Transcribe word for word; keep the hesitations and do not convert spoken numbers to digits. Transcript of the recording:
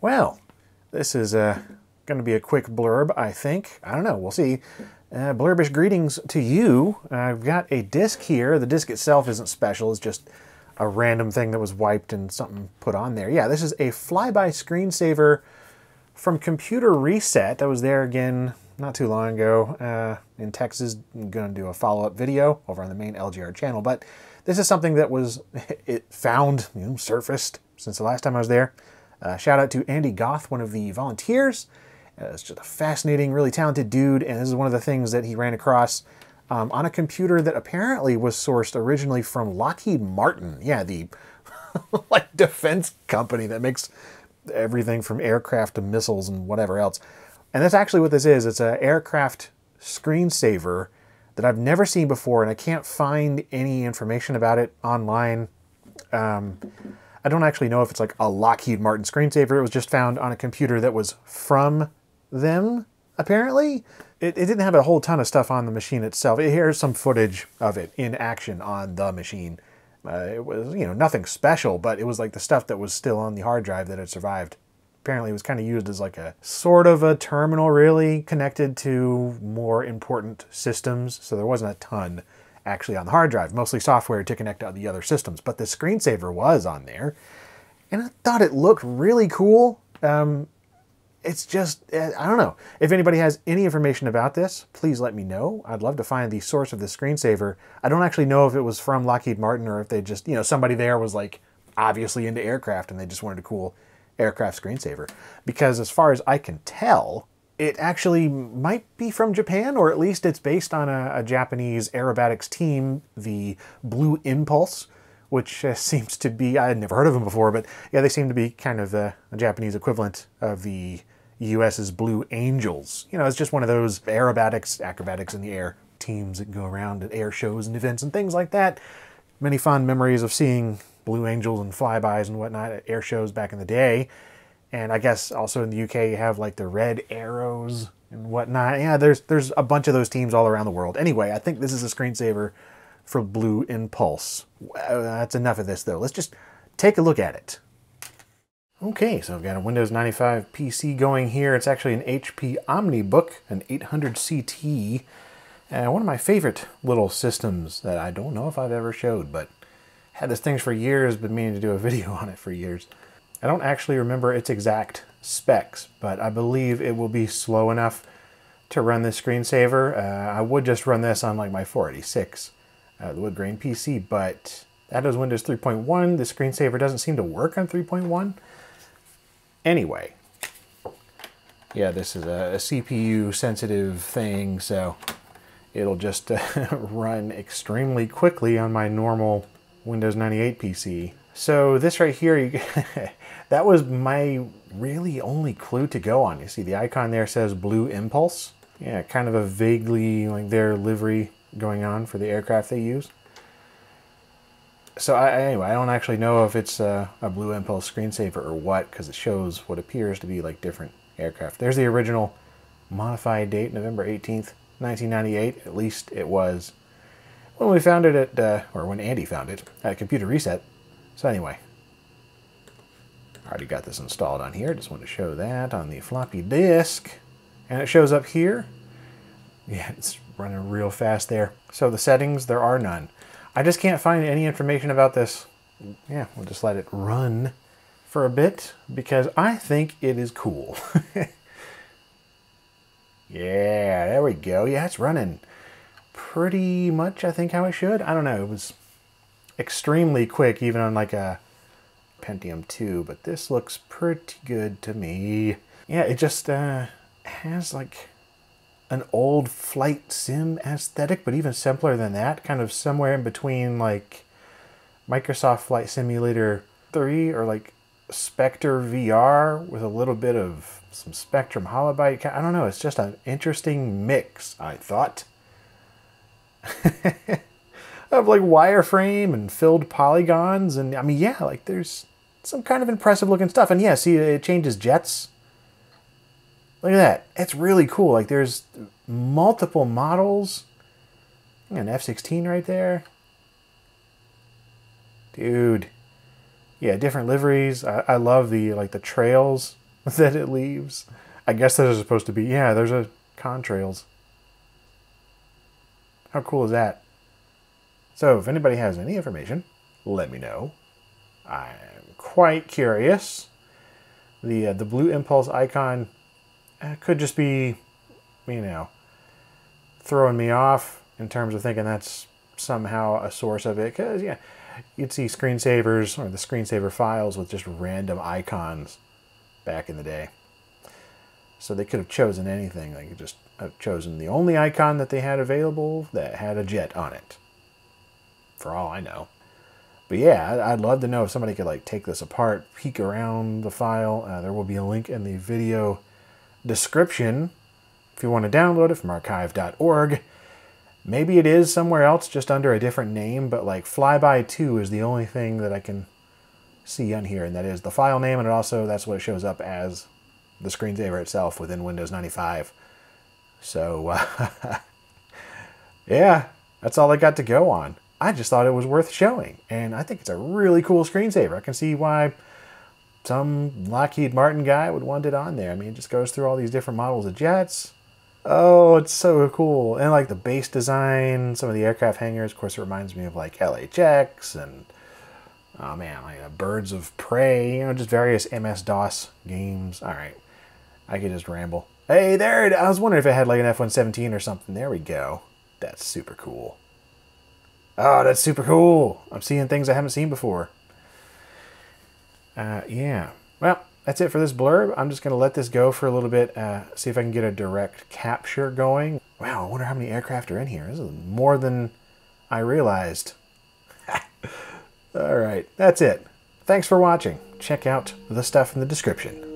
Well, this is uh, going to be a quick blurb, I think. I don't know, we'll see. Uh, blurbish greetings to you. Uh, I've got a disc here. The disc itself isn't special, it's just a random thing that was wiped and something put on there. Yeah, this is a flyby screensaver from Computer Reset. I was there again not too long ago uh, in Texas. I'm going to do a follow-up video over on the main L G R channel, but this is something that was it found, you know, surfaced since the last time I was there. Uh, shout out to Andy Goth, one of the volunteers. Uh, it's just a fascinating, really talented dude, and this is one of the things that he ran across um, on a computer that apparently was sourced originally from Lockheed Martin. Yeah, the like defense company that makes everything from aircraft to missiles and whatever else. And that's actually what this is. It's an aircraft screensaver that I've never seen before, and I can't find any information about it online. Um, I don't actually know if it's like a Lockheed Martin screensaver. It was just found on a computer that was from them, apparently. It, it didn't have a whole ton of stuff on the machine itself. Here's some footage of it in action on the machine. Uh, it was, you know, nothing special, but it was like the stuff that was still on the hard drive that had survived. Apparently it was kind of used as like a sort of a terminal, really, connected to more important systems. So there wasn't a ton actually on the hard drive, mostly software to connect to the other systems. But the screensaver was on there, and I thought it looked really cool. Um, it's just, I don't know. If anybody has any information about this, please let me know. I'd love to find the source of the screensaver. I don't actually know if it was from Lockheed Martin or if they just, you know, somebody there was like obviously into aircraft and they just wanted a cool aircraft screensaver. Because as far as I can tell, it actually might be from Japan, or at least it's based on a, a Japanese aerobatics team, the Blue Impulse, which uh, seems to be, I had never heard of them before, but yeah, they seem to be kind of the Japanese equivalent of the U S's Blue Angels. You know, it's just one of those aerobatics, acrobatics in the air teams that go around at air shows and events and things like that. Many fond memories of seeing Blue Angels and flybys and whatnot at air shows back in the day. And I guess also in the U K you have like the Red Arrows and whatnot. Yeah, there's there's a bunch of those teams all around the world. Anyway, I think this is a screensaver for Blue Impulse. Well, that's enough of this though. Let's just take a look at it. Okay, so I've got a Windows ninety-five P C going here. It's actually an H P OmniBook, an eight hundred C T. And one of my favorite little systems that I don't know if I've ever showed, but had this thing for years, been meaning to do a video on it for years. I don't actually remember its exact specs, but I believe it will be slow enough to run this screensaver. Uh, I would just run this on like my four eighty-six, uh, the wood grain P C, but that is Windows three point one. The screensaver doesn't seem to work on three point one. Anyway, yeah, this is a, a C P U sensitive thing, so it'll just uh, run extremely quickly on my normal Windows ninety-eight P C. So this right here, you, that was my really only clue to go on. You see the icon there says Blue Impulse. Yeah, kind of a vaguely like their livery going on for the aircraft they use. So I, anyway, I don't actually know if it's a, a Blue Impulse screensaver or what, because it shows what appears to be like different aircraft. There's the original modified date, November eighteenth, nineteen ninety-eight. At least it was when we found it at, uh, or when Andy found it at Computer Reset. So anyway, I already got this installed on here. Just want to show that on the floppy disk. And it shows up here. Yeah, it's running real fast there. So the settings, there are none. I just can't find any information about this. Yeah, we'll just let it run for a bit because I think it is cool. Yeah, there we go. Yeah, it's running pretty much, I think, how it should. I don't know. It was extremely quick, even on like a Pentium two, but this looks pretty good to me. Yeah, it just uh, has like an old flight sim aesthetic, but even simpler than that, kind of somewhere in between like Microsoft Flight Simulator three or like Spectre V R with a little bit of some Spectrum Holobyte. I don't know, it's just an interesting mix, I thought. Of like wireframe and filled polygons, and I mean, yeah, like there's some kind of impressive looking stuff. And yeah, see, it changes jets. Look at that, it's really cool. Like there's multiple models. An F sixteen right there, dude. Yeah, different liveries. I, I love the like the trails that it leaves. I guess those are supposed to be, yeah, there's a contrails. How cool is that? So if anybody has any information, let me know. I'm quite curious. The, uh, the Blue Impulse icon uh, could just be, you know, throwing me off in terms of thinking that's somehow a source of it. Because, yeah, you'd see screensavers or the screensaver files with just random icons back in the day. So they could have chosen anything. They could just have chosen the only icon that they had available that had a jet on it, for all I know. But yeah, I'd love to know if somebody could like take this apart, peek around the file. Uh, there will be a link in the video description if you want to download it from archive dot org. Maybe it is somewhere else, just under a different name, but like Flyby two is the only thing that I can see on here, and that is the file name, and it also, that's what it shows up as the screensaver itself within Windows ninety-five. So, uh, yeah, that's all I got to go on. I just thought it was worth showing, and I think it's a really cool screensaver. I can see why some Lockheed Martin guy would want it on there. I mean, it just goes through all these different models of jets. Oh, it's so cool. And like the base design, some of the aircraft hangars, of course, it reminds me of like L H X and, oh man, like uh, Birds of Prey, you know, just various M S DOS games. All right, I could just ramble. Hey, there it is. I was wondering if it had like an F one seventeen or something. There we go. That's super cool. Oh, that's super cool. I'm seeing things I haven't seen before. Uh, yeah. Well, that's it for this blurb. I'm just going to let this go for a little bit, uh, see if I can get a direct capture going. Wow, I wonder how many aircraft are in here. This is more than I realized. All right, that's it. Thanks for watching. Check out the stuff in the description.